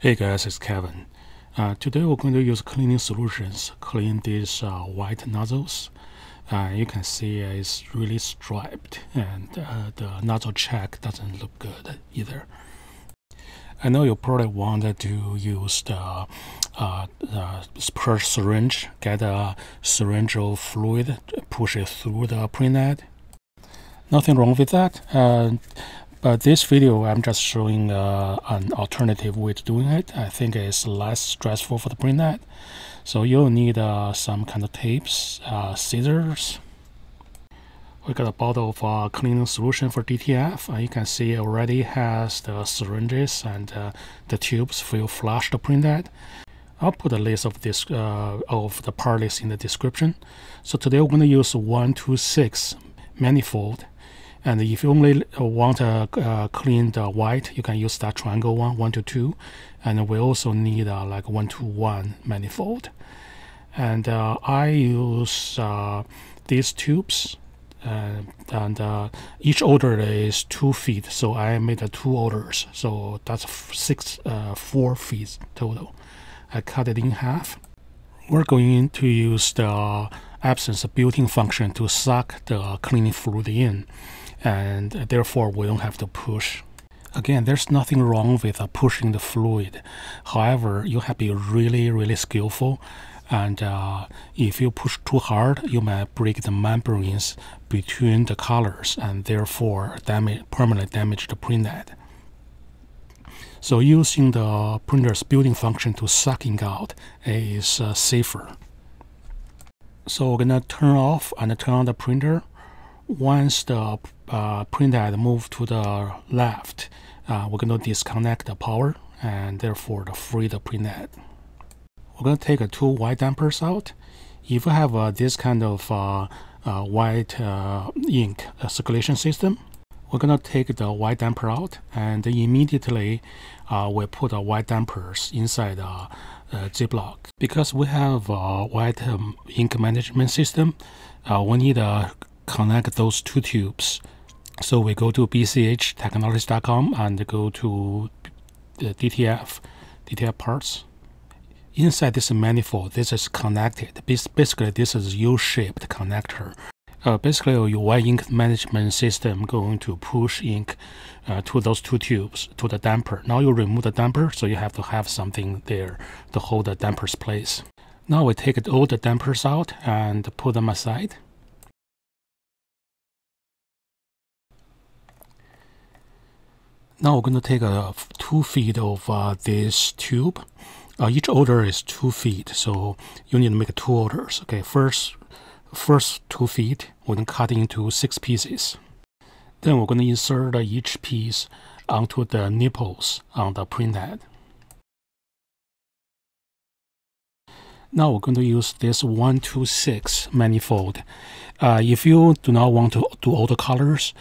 Hey guys, it's Kevin. Today we're going to use cleaning solutions, clean these white nozzles. You can see it's really striped, and the nozzle check doesn't look good either. I know you probably wanted to use the purge syringe, get a syringeal fluid, push it through the prenet. Nothing wrong with that. But this video, I'm just showing an alternative way to doing it. I think it's less stressful for the prenet. So you'll need some kind of tapes, scissors. We got a bottle of cleaning solution for DTF. You can see it already has the syringes and the tubes feel flush to prenet. I'll put a list of this of the part list in the description. So today we're going to use 126 manifold. And if you only want to clean the white, you can use that triangle one, 1 to 2. And we also need like 1 to 1 manifold. And I use these tubes. And each order is 2 feet. So I made 2 orders. So that's 4 feet total. I cut it in half. We're going to use the absence of built-in function to suck the cleaning fluid in. And therefore we don't have to push. Again, there's nothing wrong with pushing the fluid. However, you have to be really skillful, and if you push too hard, you might break the membranes between the colors and therefore permanently damage the prenet. So using the printer's built-in function to sucking out is safer. So we're gonna turn off and turn on the printer. Once the printhead moves to the left, we're going to disconnect the power and therefore free the printhead. We're going to take 2 white dampers out. If you have this kind of white ink circulation system, we're going to take the white damper out, and immediately we put the white dampers inside Ziploc. Because we have a white ink management system, we need a connect those 2 tubes. So we go to bchtechnologies.com and go to the DTF parts. Inside this manifold, this is connected. Basically, this is U-shaped connector. Basically, your white ink management system going to push ink to those 2 tubes, to the damper. Now you remove the damper, so you have to have something there to hold the damper's place. Now we take all the dampers out and put them aside. Now we're going to take 2 feet of this tube. Each order is 2 feet, so you need to make 2 orders. Okay, first 2 feet, we're going to cut into 6 pieces. Then we're going to insert each piece onto the nipples on the printhead. Now we're going to use this 126 manifold. If you do not want to do all the colors,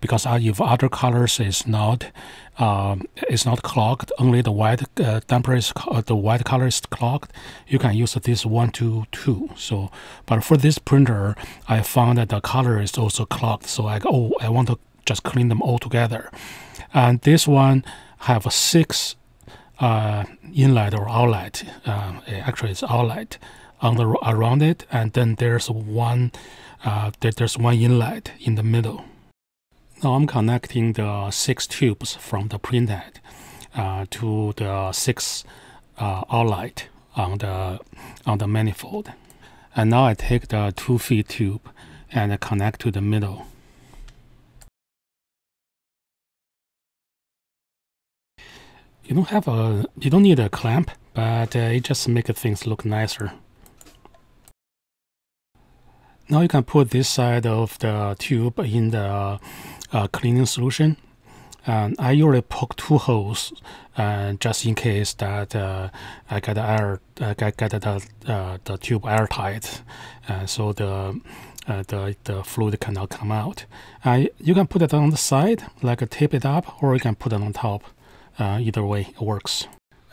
because if other colors is not clogged, only the white damper is the white color is clogged, you can use this 1 to 2. So, but for this printer, I found that the color is also clogged, so I want to just clean them all together. And this one have 6. Inlet or outlet, actually it's outlet on the around it, and then there's one inlet in the middle. Now I'm connecting the 6 tubes from the printhead to the 6 outlet on the manifold, and now I take the 2 feet tube and I connect to the middle. You don't need a clamp, but it just makes things look nicer. Now you can put this side of the tube in the cleaning solution. I usually poke 2 holes, just in case that I get the tube airtight, so the fluid cannot come out. You can put it on the side, like tape it up, or you can put it on top. Either way, it works.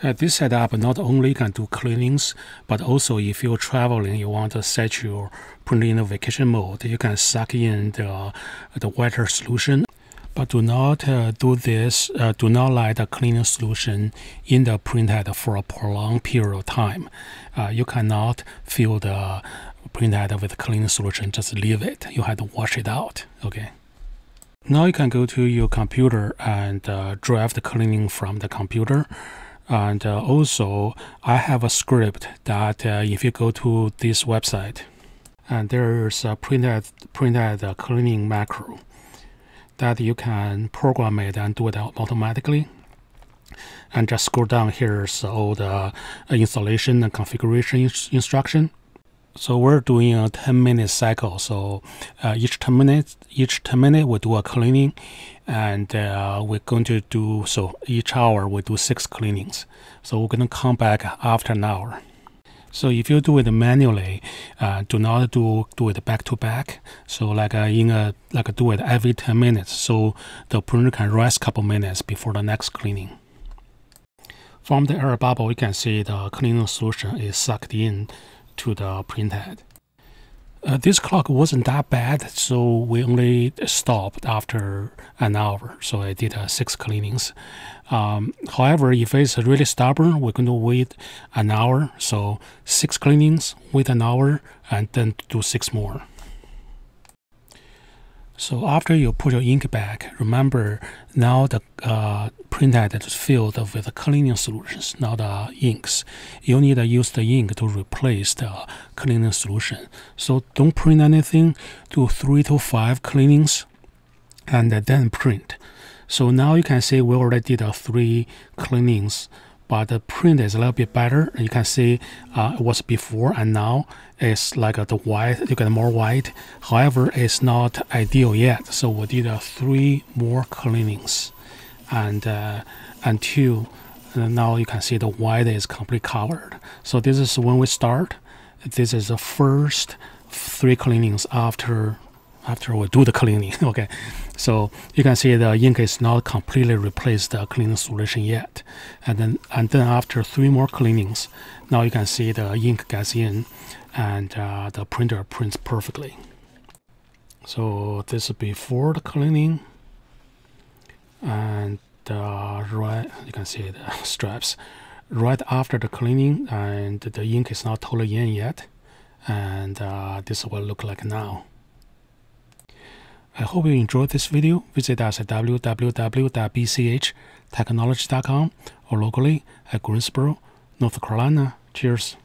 This setup not only can do cleanings, but also if you're traveling, you want to set your printer in a vacation mode, you can suck in the wetter solution. but do not do this. Do not let a cleaning solution in the printhead for a prolonged period of time. You cannot fill the printhead with cleaning solution. Just leave it. You have to wash it out. Okay. Now you can go to your computer and drive the cleaning from the computer. And also, I have a script that if you go to this website, and there's a printhead cleaning macro that you can program it and do it automatically. And just scroll down, here's all the installation and configuration instruction. So we're doing a 10-minute cycle. So each 10 minutes we do a cleaning, and we're going to do, so each hour we do 6 cleanings. So we're going to come back after an hour. So if you do it manually, do not do it back to back. So do it every 10 minutes. So the printer can rest a couple minutes before the next cleaning. From the air bubble, you can see the cleaning solution is sucked in to the printhead. This clock wasn't that bad, so we only stopped after an hour. So I did 6 cleanings. However, if it's really stubborn, we're going to wait an hour. So 6 cleanings, wait an hour, and then do 6 more. So after you put your ink back, remember now the printhead is filled with cleaning solutions, not the inks. You need to use the ink to replace the cleaning solution. So don't print anything, do 3 to 5 cleanings, and then print. So now you can see we already did 3 cleanings, but the print is a little bit better. You can see it was before and now it's like the white, you get more white. However, it's not ideal yet. So we did 3 more cleanings, and now you can see the white is completely covered. So this is when we start. This is the first 3 cleanings after we do the cleaning, okay. So you can see the ink is not completely replaced the cleaning solution yet. And then after 3 more cleanings, now you can see the ink gets in and the printer prints perfectly. So this is before the cleaning, and right, you can see the stripes. Right after the cleaning, and the ink is not totally in yet. And this is what it looks like now. I hope you enjoyed this video. Visit us at www.bchtechnologies.com or locally at Greensboro, North Carolina. Cheers.